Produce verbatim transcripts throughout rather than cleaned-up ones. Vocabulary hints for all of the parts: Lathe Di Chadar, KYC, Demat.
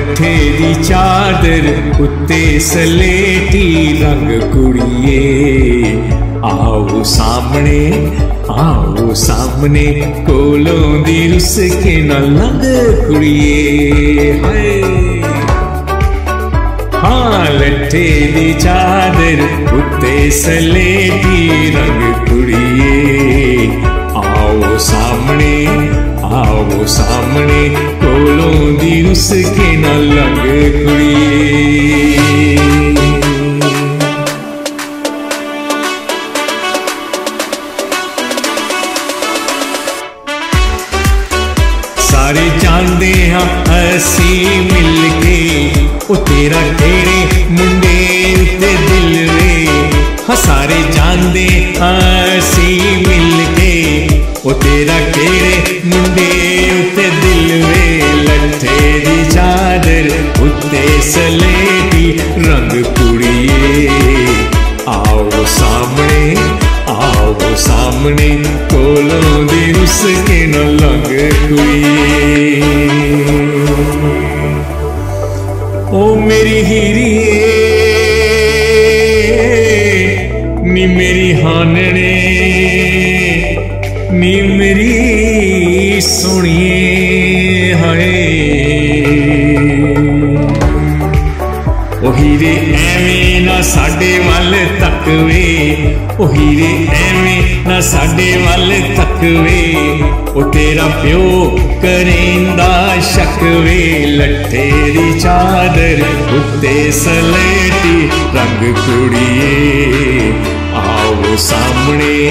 लठे दी चादर उत्ते सलेटी रंग कुड़िए। आओ सामने आओ सामने कोलों दी रुस के न लंग कुड़िए। हाँ लठे दी चादर उत्ते सलेटी रंग कुड़िए। आओ सामने आओ सामने कोलों दी रुस के न लग कुड़िए। सारे जानते हाँ असी मिल के ओ तेरा तेरे मुंडे उत्ते दिल रे। हाँ सारे जानते असी मिल के ओ तेरा तेरे मुंडे उत्ते दिल वे। लठे दी चादर उत्ते सलेटी रंग कुड़िए। आओ सामने आओ सामने कोलों दी रुस के न लंग कुड़िए। ओ मेरी हीरिए नी मेरी हानने नी मेरी सुनिए। हाय ओ हीरे एवें ना साडे वाल तकवे। ओ हीरे एवें ना साडे वाल तकवे। ओ तेरा प्यो करेंदा शकवे। लट्ठे दी चादर उत्ते सलेटी रंग कुड़िए। आओ सामने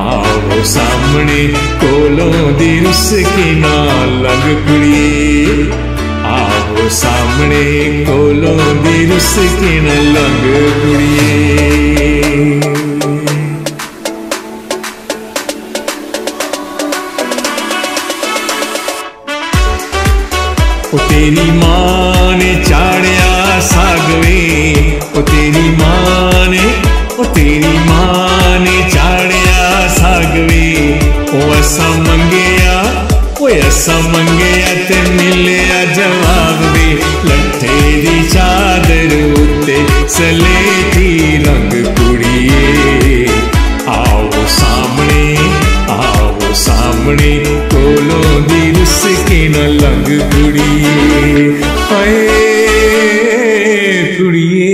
आओ सामने कोलों दी रुस के ना लग कुड़िए। आओ सामने कोलों दी रुस के ना लग कुड़िए। ओ तेरी मां ने चाड़िया सागवे। ओ तेरी मां ने ओ तेरी मां ने चाड़िया सागवे। ओ ऐसा मंगया ओ ऐसा मंगया ते मिलया जवाब दे। लठे दी चादर उत्ते सलेटी रंग कुड़िए। आओ सामने आओ सामने कोलों दी रुस के न लंग कुड़िए। हाय कुड़िए।